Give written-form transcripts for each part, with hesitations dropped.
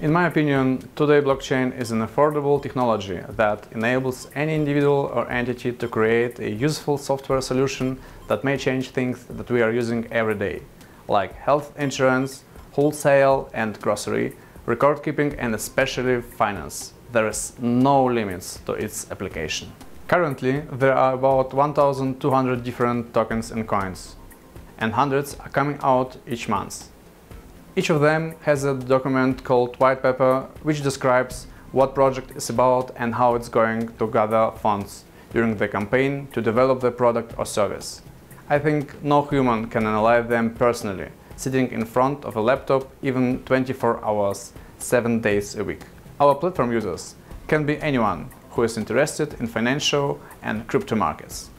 In my opinion, today blockchain is an affordable technology that enables any individual or entity to create a useful software solution that may change things that we are using every day, like health insurance, wholesale and grocery, record keeping and especially finance. There is no limits to its application. Currently, there are about 1,200 different tokens and coins, and hundreds are coming out each month. Each of them has a document called white paper, which describes what project is about and how it's going to gather funds during the campaign to develop the product or service. I think no human can analyze them personally, sitting in front of a laptop even 24 hours, 7 days a week. Our platform users can be anyone who is interested in financial and crypto markets.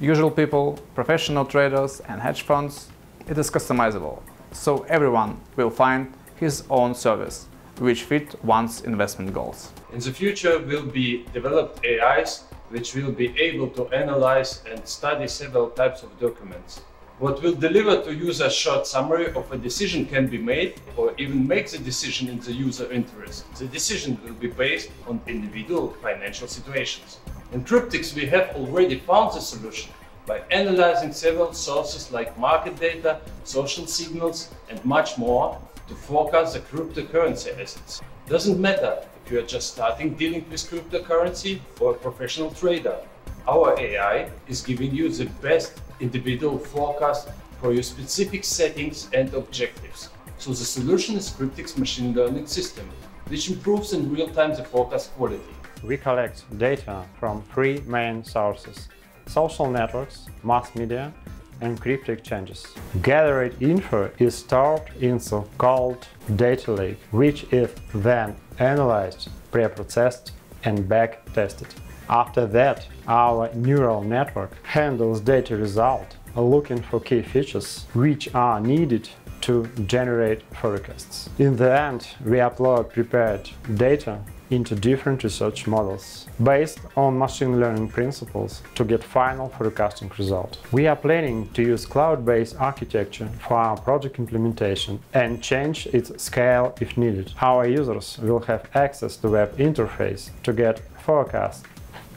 Usual people, professional traders and hedge funds. It is customizable, so everyone will find his own service, which fits one's investment goals. In the future will be developed AIs, which will be able to analyze and study several types of documents. What will deliver to user a short summary of a decision can be made or even make the decision in the user interest. The decision will be based on individual financial situations. In Cryptics, we have already found the solution by analyzing several sources like market data, social signals and much more to forecast the cryptocurrency assets. Doesn't matter if you are just starting dealing with cryptocurrency or a professional trader. Our AI is giving you the best individual forecast for your specific settings and objectives. So the solution is Cryptics machine learning system, which improves in real time the forecast quality. We collect data from three main sources: social networks, mass media, and crypto exchanges. Gathered info is stored in the so-called data lake, which is then analyzed, pre-processed, and back-tested. After that, our neural network handles data result, looking for key features, which are needed to generate forecasts. In the end, we upload prepared data into different research models, based on machine learning principles to get final forecasting result. We are planning to use cloud-based architecture for our project implementation and change its scale if needed. Our users will have access to web interface to get forecasts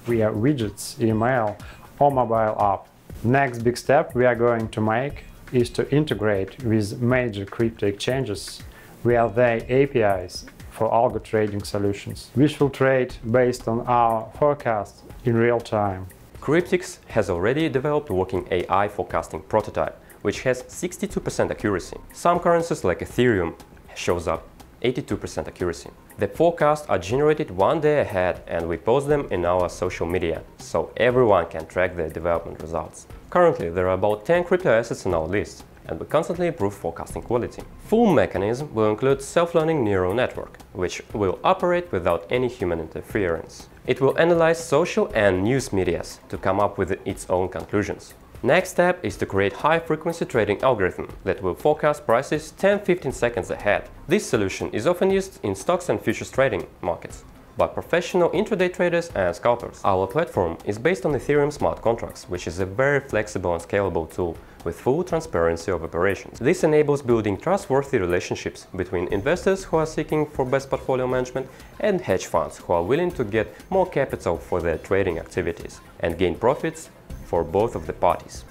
via widgets, email or mobile app. Next big step we are going to make is to integrate with major crypto exchanges via their APIs for algo trading solutions, which will trade based on our forecast in real time. Cryptics has already developed a working AI forecasting prototype, which has 62% accuracy. Some currencies like Ethereum shows up 82% accuracy. The forecasts are generated one day ahead and we post them in our social media, so everyone can track their development results. Currently, there are about 10 crypto assets on our list, and we constantly improve forecasting quality. Full mechanism will include self-learning neural network, which will operate without any human interference. It will analyze social and news medias to come up with its own conclusions. Next step is to create high-frequency trading algorithm that will forecast prices 10-15 seconds ahead. This solution is often used in stocks and futures trading markets by professional intraday traders and scalpers. Our platform is based on Ethereum smart contracts, which is a very flexible and scalable tool with full transparency of operations. This enables building trustworthy relationships between investors who are seeking for best portfolio management and hedge funds who are willing to get more capital for their trading activities and gain profits for both of the parties.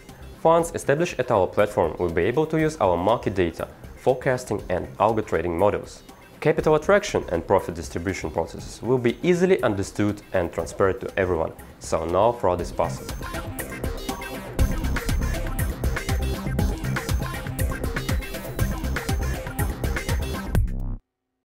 Funds established at our platform will be able to use our market data, forecasting and algo trading models. Capital attraction and profit distribution processes will be easily understood and transparent to everyone, so no fraud is possible.